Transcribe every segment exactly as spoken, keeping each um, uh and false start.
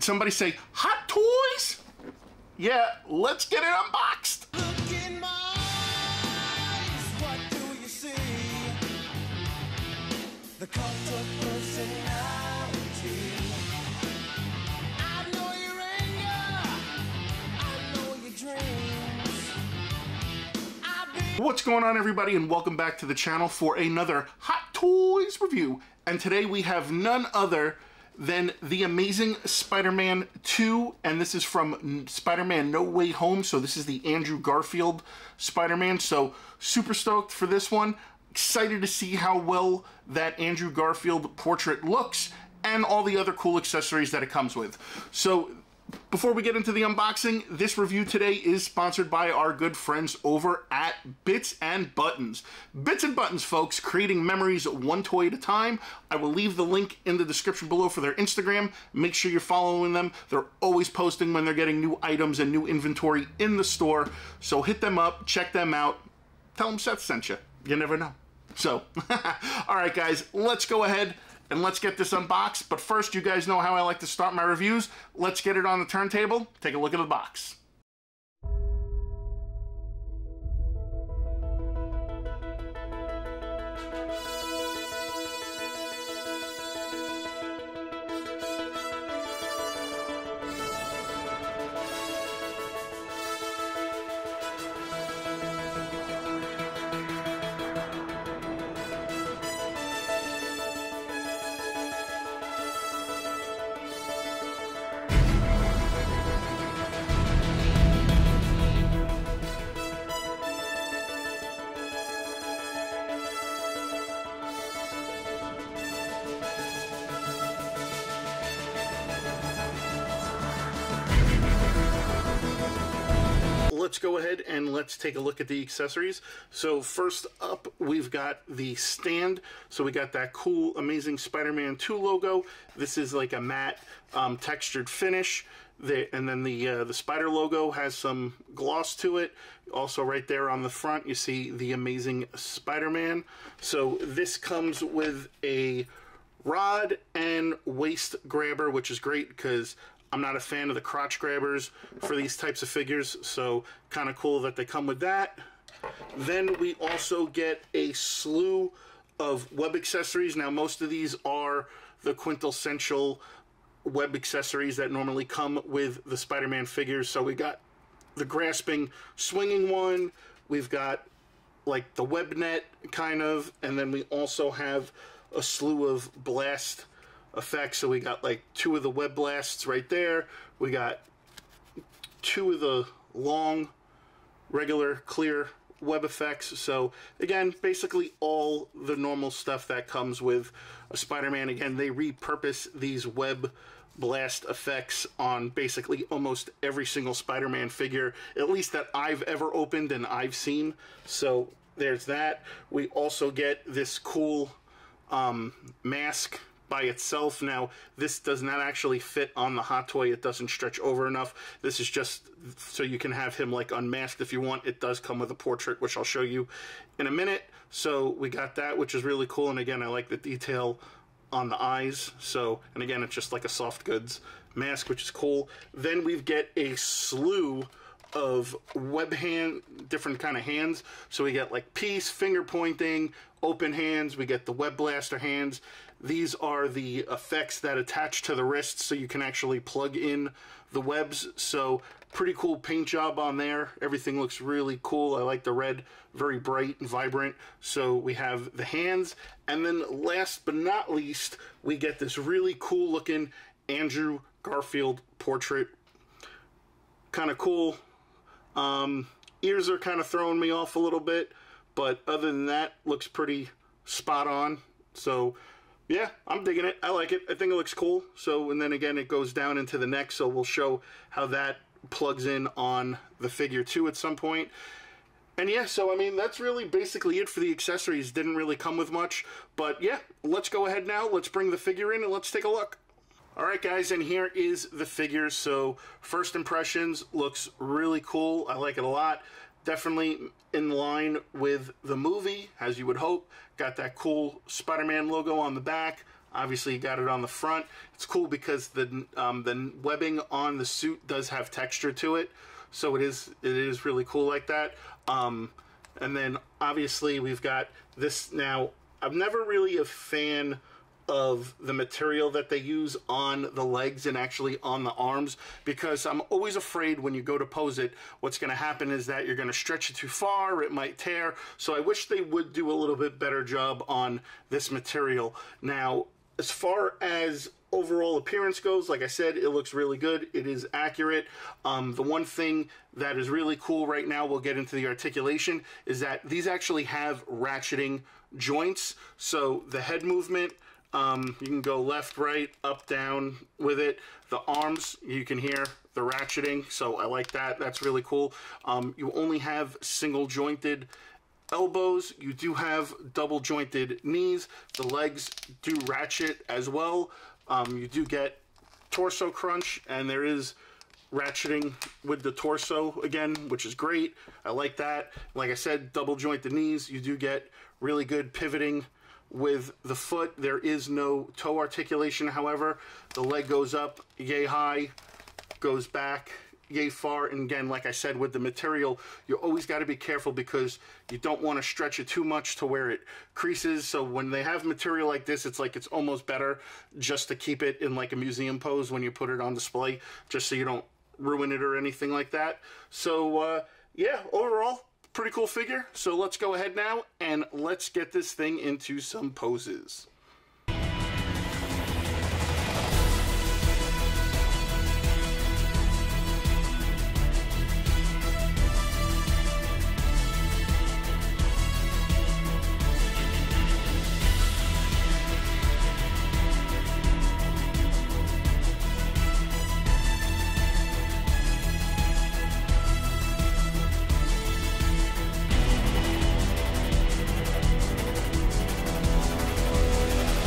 Did somebody say, Hot Toys? Yeah, let's get it unboxed. Look in my eyes, what do you see? The cult of personality. I know your anger, I know your dreams. What's going on, everybody, and welcome back to the channel for another Hot Toys review. And today we have none other then The Amazing Spider-Man two, and this is from Spider-Man No Way Home, so this is the Andrew Garfield Spider-Man, so super stoked for this one. Excited to see how well that Andrew Garfield portrait looks, and all the other cool accessories that it comes with. So, before we get into the unboxing, this review today is sponsored by our good friends over at Bits and Buttons. Bits and Buttons, folks, creating memories one toy at a time. I will leave the link in the description below for their Instagram. Make sure you're following them. They're always posting when they're getting new items and new inventory in the store. So hit them up, check them out. Tell them Seth sent you. You never know. So, all right, guys, let's go ahead and let's get this unboxed. But first, you guys know how I like to start my reviews. Let's get it on the turntable. Take a look at the box. Let's go ahead and let's take a look at the accessories. So first up, we've got the stand. So we got that cool Amazing Spider-Man two logo. This is like a matte um, textured finish. The, and then the uh, the spider logo has some gloss to it. Also right there on the front, you see The Amazing Spider-Man. So this comes with a rod and waist grabber, which is great because I'm not a fan of the crotch grabbers for these types of figures, so kind of cool that they come with that. Then we also get a slew of web accessories. Now, most of these are the quintessential web accessories that normally come with the Spider-Man figures. So we got the grasping, swinging one. We've got like the web net kind of, and then we also have a slew of blast effects. So we got like two of the web blasts right there. We got two of the long regular clear web effects. So again, basically all the normal stuff that comes with a Spider-Man. Again, they repurpose these web blast effects on basically almost every single Spider-Man figure, at least that I've ever opened and I've seen. So there's that. We also get this cool um, mask by itself. Now, this does not actually fit on the Hot Toy. It doesn't stretch over enough. This is just so you can have him like unmasked if you want. It does come with a portrait, which I'll show you in a minute. So we got that, which is really cool. And again, I like the detail on the eyes. So, and again, it's just like a soft goods mask, which is cool. Then we get a slew of web hand, different kind of hands. So we get like peace, finger pointing, open hands. We get the web blaster hands. These are the effects that attach to the wrists, so you can actually plug in the webs. So pretty cool paint job on there. Everything looks really cool. I like the red, very bright and vibrant. So we have the hands. And then last but not least, we get this really cool looking Andrew Garfield portrait. Kind of cool. Um, ears are kind of throwing me off a little bit, but other than that, looks pretty spot on. So yeah, I'm digging it. I like it. I think it looks cool. So, and then again, it goes down into the neck, so we'll show how that plugs in on the figure too at some point. And yeah, so I mean, that's really basically it for the accessories. Didn't really come with much, but yeah, let's go ahead now. Let's bring the figure in and let's take a look. All right, guys, and here is the figure. So first impressions, looks really cool. I like it a lot. Definitely in line with the movie, as you would hope. Got that cool Spider-Man logo on the back. Obviously, you got it on the front. It's cool because the um, the webbing on the suit does have texture to it, so it is it is really cool like that. Um, and then obviously we've got this now. I'm never really a fan of the material that they use on the legs and actually on the arms, because I'm always afraid when you go to pose it, what's going to happen is that you're going to stretch it too far, it might tear. So I wish they would do a little bit better job on this material. Now, as far as overall appearance goes, like I said, it looks really good. It is accurate. Um, the one thing that is really cool right now, we'll get into the articulation, is that these actually have ratcheting joints. So the head movement, Um, you can go left, right, up, down with it. The arms, you can hear the ratcheting, so I like that. That's really cool. Um, you only have single jointed elbows. You do have double jointed knees. The legs do ratchet as well. Um, you do get torso crunch, and there is ratcheting with the torso again, which is great. I like that. Like I said, double jointed knees. You do get really good pivoting with the foot. There is no toe articulation, however. The leg goes up yay high, goes back yay far, and again, like I said, with the material, you always got to be careful because you don't want to stretch it too much to where it creases. So when they have material like this, it's like it's almost better just to keep it in like a museum pose when you put it on display, just so you don't ruin it or anything like that. So uh, yeah, overall, pretty cool figure. So let's go ahead now and let's get this thing into some poses.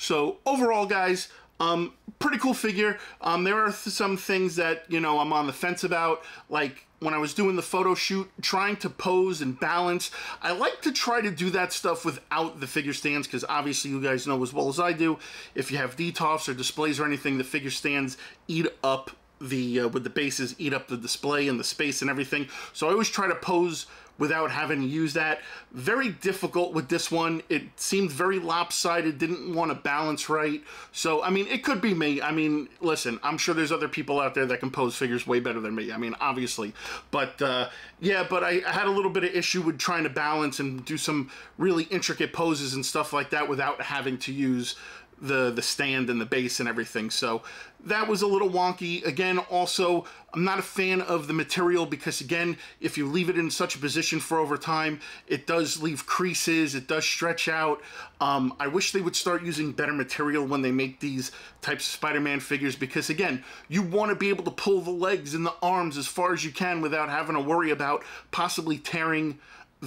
So overall, guys, um, pretty cool figure. Um, there are th some things that, you know, I'm on the fence about, like when I was doing the photo shoot, trying to pose and balance. I like to try to do that stuff without the figure stands, because obviously you guys know as well as I do, if you have D TOFs or displays or anything, the figure stands eat up the, uh, with the bases, eat up the display and the space and everything. So I always try to pose without having to use that. Very difficult with this one. It seemed very lopsided, didn't want to balance right. So, I mean, it could be me. I mean, listen, I'm sure there's other people out there that can pose figures way better than me. I mean, obviously. But, uh, yeah, but I, I had a little bit of issue with trying to balance and do some really intricate poses and stuff like that without having to use the the stand and the base and everything. So that was a little wonky. Again, also, I'm not a fan of the material because, again, if you leave it in such a position for over time, it does leave creases, it does stretch out. Um, I wish they would start using better material when they make these types of Spider-Man figures because, again, you want to be able to pull the legs and the arms as far as you can without having to worry about possibly tearing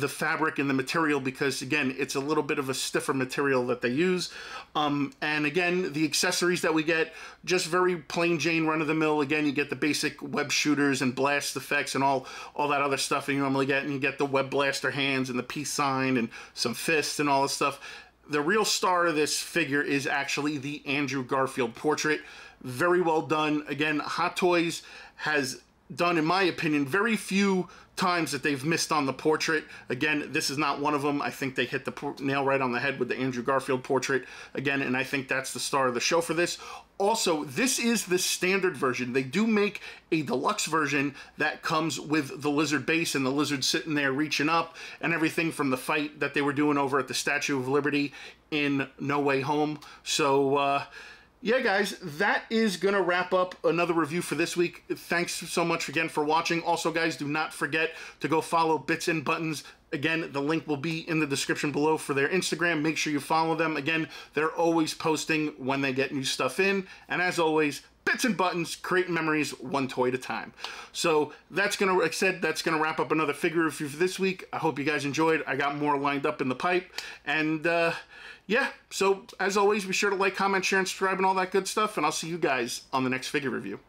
the fabric and the material because, again, it's a little bit of a stiffer material that they use. Um, and again, the accessories that we get, just very plain Jane, run-of-the-mill. Again, you get the basic web shooters and blast effects and all, all that other stuff that you normally get. And you get the web blaster hands and the peace sign and some fists and all this stuff. The real star of this figure is actually the Andrew Garfield portrait. Very well done. Again, Hot Toys has done, in my opinion, very few times that they've missed on the portrait. Again, this is not one of them. I think they hit the nail right on the head with the Andrew Garfield portrait again, and I think that's the star of the show for this. Also, this is the standard version. They do make a deluxe version that comes with the lizard base and the lizard sitting there reaching up and everything from the fight that they were doing over at the Statue of Liberty in No Way Home. So, uh, yeah, guys, that is going to wrap up another review for this week. Thanks so much again for watching. Also, guys, do not forget to go follow Bits and Buttons. Again, the link will be in the description below for their Instagram. Make sure you follow them. Again, they're always posting when they get new stuff in. And as always, Bits and Buttons, create memories one toy at a time. So that's gonna, like I said, that's gonna wrap up another figure review for this week. I hope you guys enjoyed. I got more lined up in the pipe, and uh, yeah. So as always, be sure to like, comment, share, and subscribe, and all that good stuff. And I'll see you guys on the next figure review.